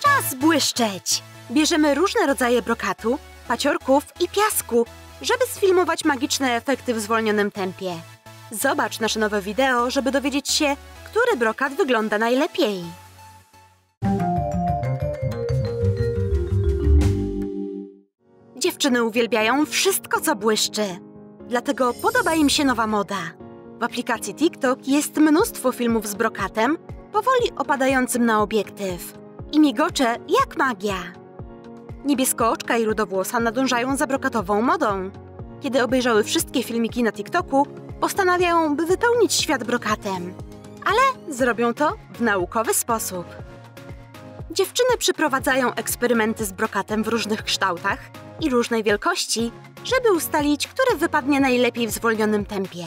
Czas błyszczeć! Bierzemy różne rodzaje brokatu, paciorków i piasku, żeby sfilmować magiczne efekty w zwolnionym tempie. Zobacz nasze nowe wideo, żeby dowiedzieć się, który brokat wygląda najlepiej. Dziewczyny uwielbiają wszystko, co błyszczy. Dlatego podoba im się nowa moda. W aplikacji TikTok jest mnóstwo filmów z brokatem, powoli opadającym na obiektyw. I migocze jak magia. Niebieskooczka i rudowłosa nadążają za brokatową modą. Kiedy obejrzały wszystkie filmiki na TikToku, postanawiają, by wypełnić świat brokatem. Ale zrobią to w naukowy sposób. Dziewczyny przeprowadzają eksperymenty z brokatem w różnych kształtach i różnej wielkości, żeby ustalić, który wypadnie najlepiej w zwolnionym tempie.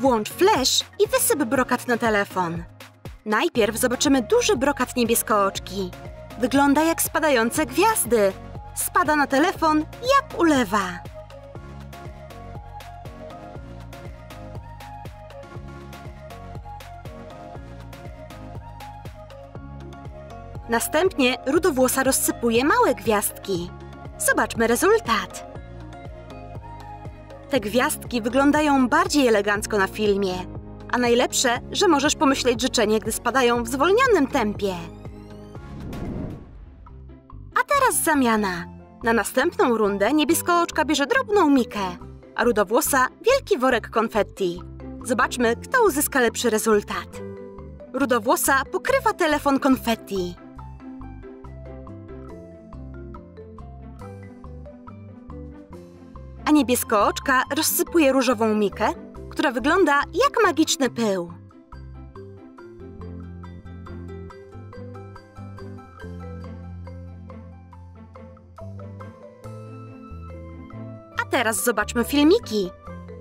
Włącz flash i wysyp brokat na telefon. Najpierw zobaczymy duży brokat niebieskooczki. Wygląda jak spadające gwiazdy. Spada na telefon jak ulewa. Następnie rudowłosa rozsypuje małe gwiazdki. Zobaczmy rezultat. Te gwiazdki wyglądają bardziej elegancko na filmie. A najlepsze, że możesz pomyśleć życzenie, gdy spadają w zwolnionym tempie. A teraz zamiana. Na następną rundę niebieskooczka bierze drobną mikę, a rudowłosa wielki worek konfetti. Zobaczmy, kto uzyska lepszy rezultat. Rudowłosa pokrywa telefon konfetti. A niebieskooczka rozsypuje różową mikę, która wygląda jak magiczny pył. A teraz zobaczmy filmiki.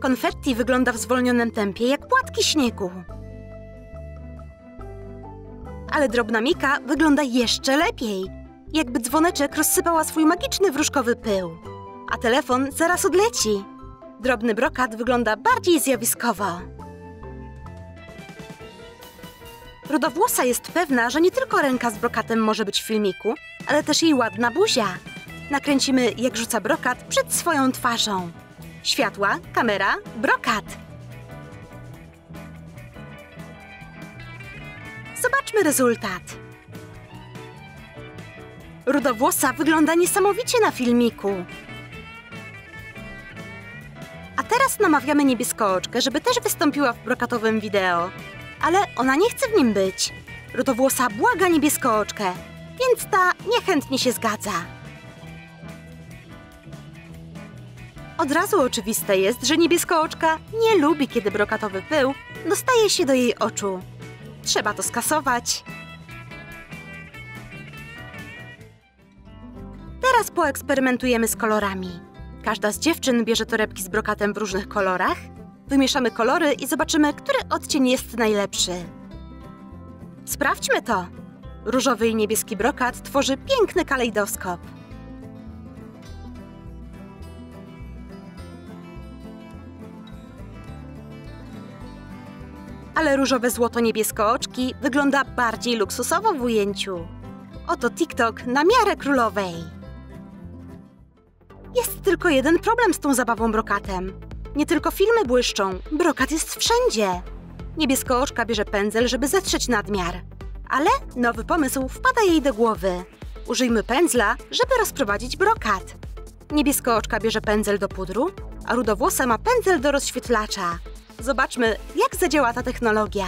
Konfetti wygląda w zwolnionym tempie jak płatki śniegu. Ale drobna mika wygląda jeszcze lepiej, jakby dzwoneczek rozsypała swój magiczny wróżkowy pył. A telefon zaraz odleci. Drobny brokat wygląda bardziej zjawiskowo. Rudowłosa jest pewna, że nie tylko ręka z brokatem może być w filmiku, ale też jej ładna buzia. Nakręcimy, jak rzuca brokat przed swoją twarzą. Światła, kamera, brokat. Zobaczmy rezultat. Rudowłosa wygląda niesamowicie na filmiku. A teraz namawiamy niebieskooczkę, żeby też wystąpiła w brokatowym wideo. Ale ona nie chce w nim być. Rudowłosa błaga niebieskooczkę, więc ta niechętnie się zgadza. Od razu oczywiste jest, że niebieskooczka nie lubi, kiedy brokatowy pył dostaje się do jej oczu. Trzeba to skasować. Teraz poeksperymentujemy z kolorami. Każda z dziewczyn bierze torebki z brokatem w różnych kolorach. Wymieszamy kolory i zobaczymy, który odcień jest najlepszy. Sprawdźmy to! Różowy i niebieski brokat tworzy piękny kalejdoskop. Ale różowe złoto-niebieskooczki wygląda bardziej luksusowo w ujęciu. Oto TikTok na miarę królowej. Jest tylko jeden problem z tą zabawą brokatem. Nie tylko filmy błyszczą, brokat jest wszędzie. Niebieskooczka bierze pędzel, żeby zetrzeć nadmiar. Ale nowy pomysł wpada jej do głowy. Użyjmy pędzla, żeby rozprowadzić brokat. Niebieskooczka bierze pędzel do pudru, a rudowłosa ma pędzel do rozświetlacza. Zobaczmy, jak zadziała ta technologia.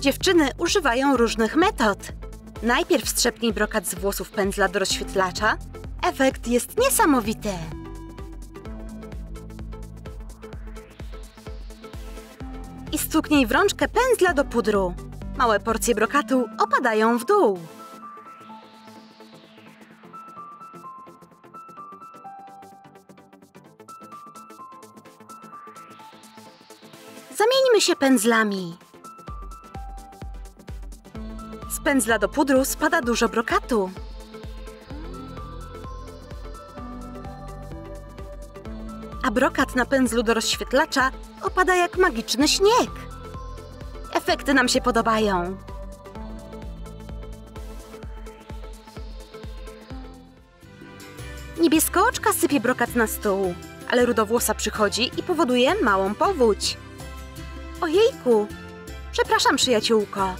Dziewczyny używają różnych metod. Najpierw strzepnij brokat z włosów pędzla do rozświetlacza. Efekt jest niesamowity. I stuknij w rączkę pędzla do pudru. Małe porcje brokatu opadają w dół. Zamieńmy się pędzlami. Z pędzla do pudru spada dużo brokatu. A brokat na pędzlu do rozświetlacza opada jak magiczny śnieg. Efekty nam się podobają. Niebieskooczka sypie brokat na stół, ale rudowłosa przychodzi i powoduje małą powódź. Ojejku! Przepraszam, przyjaciółko.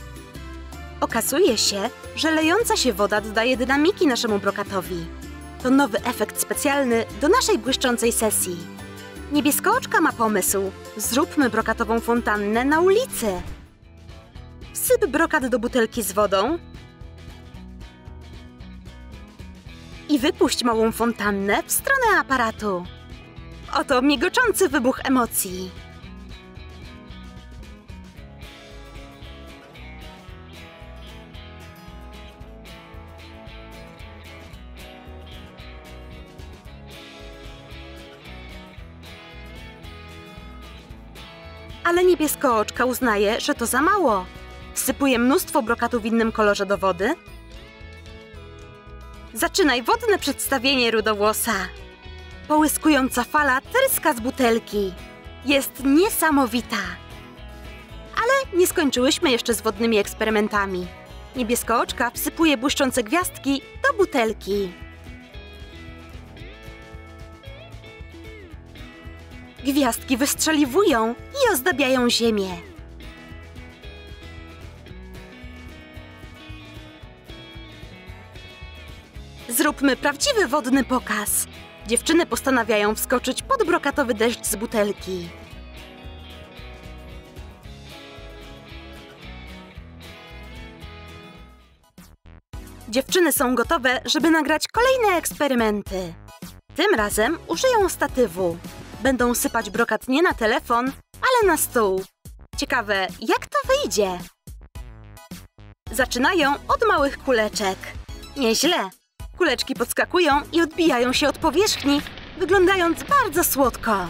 Okazuje się, że lejąca się woda dodaje dynamiki naszemu brokatowi. To nowy efekt specjalny do naszej błyszczącej sesji. Niebieskooczka ma pomysł. Zróbmy brokatową fontannę na ulicy. Wsyp brokat do butelki z wodą i wypuść małą fontannę w stronę aparatu. Oto migoczący wybuch emocji. Ale niebieskooczka uznaje, że to za mało. Wsypuje mnóstwo brokatu w innym kolorze do wody. Zaczynaj wodne przedstawienie, rudowłosa. Połyskująca fala tryska z butelki. Jest niesamowita. Ale nie skończyłyśmy jeszcze z wodnymi eksperymentami. Niebieskooczka wsypuje błyszczące gwiazdki do butelki. Gwiazdki wystrzeliwują i ozdabiają ziemię. Zróbmy prawdziwy wodny pokaz. Dziewczyny postanawiają wskoczyć pod brokatowy deszcz z butelki. Dziewczyny są gotowe, żeby nagrać kolejne eksperymenty. Tym razem użyją statywu. Będą sypać brokat nie na telefon, ale na stół. Ciekawe, jak to wyjdzie? Zaczynają od małych kuleczek. Nieźle. Kuleczki podskakują i odbijają się od powierzchni, wyglądając bardzo słodko.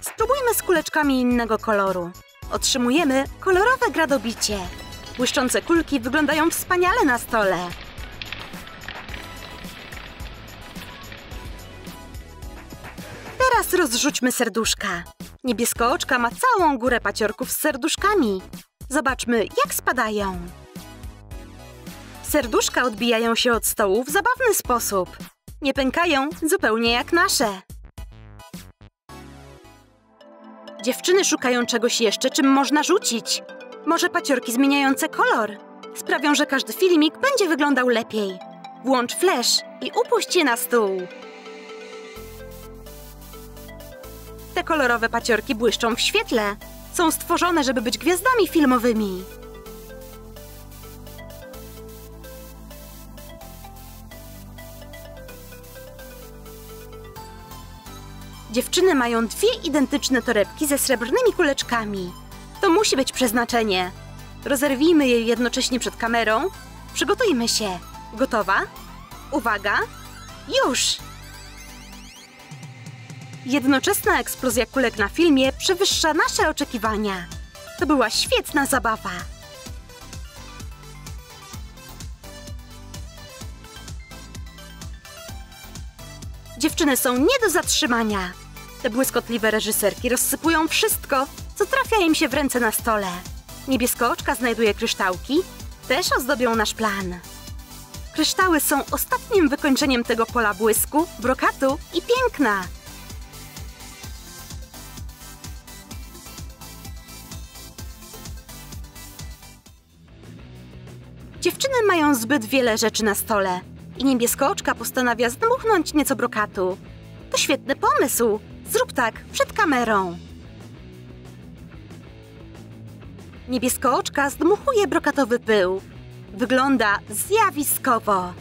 Spróbujmy z kuleczkami innego koloru. Otrzymujemy kolorowe gradobicie. Błyszczące kulki wyglądają wspaniale na stole. Teraz rozrzućmy serduszka. Niebieskooczka ma całą górę paciorków z serduszkami. Zobaczmy, jak spadają. Serduszka odbijają się od stołu w zabawny sposób. Nie pękają zupełnie jak nasze. Dziewczyny szukają czegoś jeszcze, czym można rzucić. Może paciorki zmieniające kolor sprawią, że każdy filmik będzie wyglądał lepiej. Włącz flash i upuść je na stół. Te kolorowe paciorki błyszczą w świetle. Są stworzone, żeby być gwiazdami filmowymi. Dziewczyny mają dwie identyczne torebki ze srebrnymi kuleczkami. To musi być przeznaczenie. Rozerwijmy je jednocześnie przed kamerą. Przygotujmy się. Gotowa? Uwaga! Już! Jednoczesna eksplozja kulek na filmie przewyższa nasze oczekiwania. To była świetna zabawa. Dziewczyny są nie do zatrzymania. Te błyskotliwe reżyserki rozsypują wszystko, co trafia im się w ręce na stole. Niebieskooczka znajduje kryształki, też ozdobią nasz plan. Kryształy są ostatnim wykończeniem tego pola błysku, brokatu i piękna. Dziewczyny mają zbyt wiele rzeczy na stole i niebieskooczka postanawia zdmuchnąć nieco brokatu. To świetny pomysł! Zrób tak przed kamerą. Niebieskooczka zdmuchuje brokatowy pył. Wygląda zjawiskowo.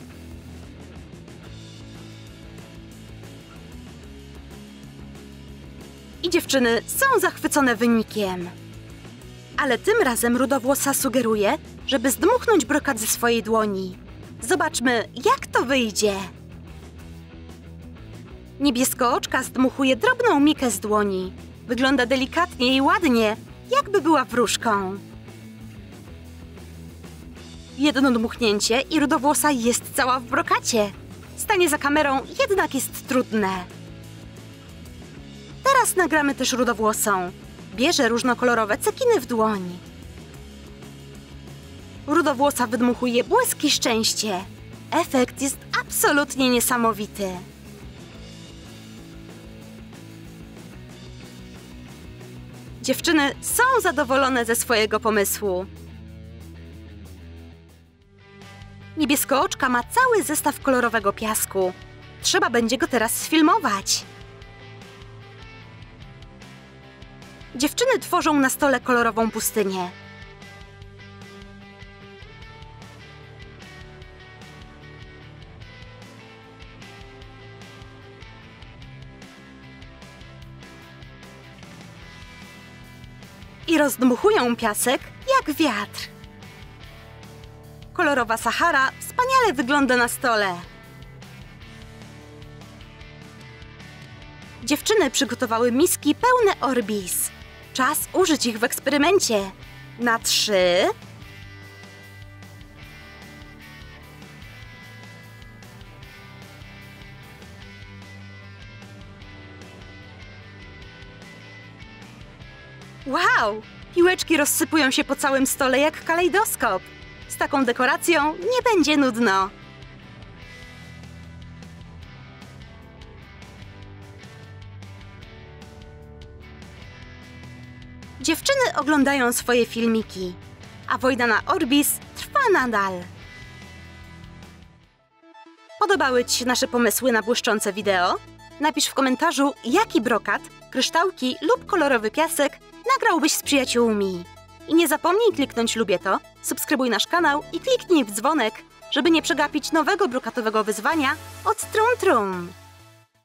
I dziewczyny są zachwycone wynikiem. Ale tym razem rudowłosa sugeruje, żeby zdmuchnąć brokat ze swojej dłoni. Zobaczmy, jak to wyjdzie. Niebieskooczka zdmuchuje drobną mikę z dłoni. Wygląda delikatnie i ładnie, jakby była wróżką. Jedno dmuchnięcie i rudowłosa jest cała w brokacie. Stanie za kamerą jednak jest trudne. Teraz nagramy też rudowłosą. Bierze różnokolorowe cekiny w dłoni. Rudowłosa wydmuchuje błyski szczęście. Efekt jest absolutnie niesamowity. Dziewczyny są zadowolone ze swojego pomysłu. Niebieskooczka ma cały zestaw kolorowego piasku. Trzeba będzie go teraz sfilmować. Dziewczyny tworzą na stole kolorową pustynię. I rozdmuchują piasek jak wiatr. Kolorowa Sahara wspaniale wygląda na stole. Dziewczyny przygotowały miski pełne Orbeez. Czas użyć ich w eksperymencie. Na 3... Wow! Piłeczki rozsypują się po całym stole jak kalejdoskop. Z taką dekoracją nie będzie nudno. Dziewczyny oglądają swoje filmiki, a wojna na Orbeez trwa nadal. Podobały Ci się nasze pomysły na błyszczące wideo? Napisz w komentarzu, jaki brokat, kryształki lub kolorowy piasek nagrałbyś z przyjaciółmi. I nie zapomnij kliknąć lubię to, subskrybuj nasz kanał i kliknij w dzwonek, żeby nie przegapić nowego brokatowego wyzwania od Troom Troom.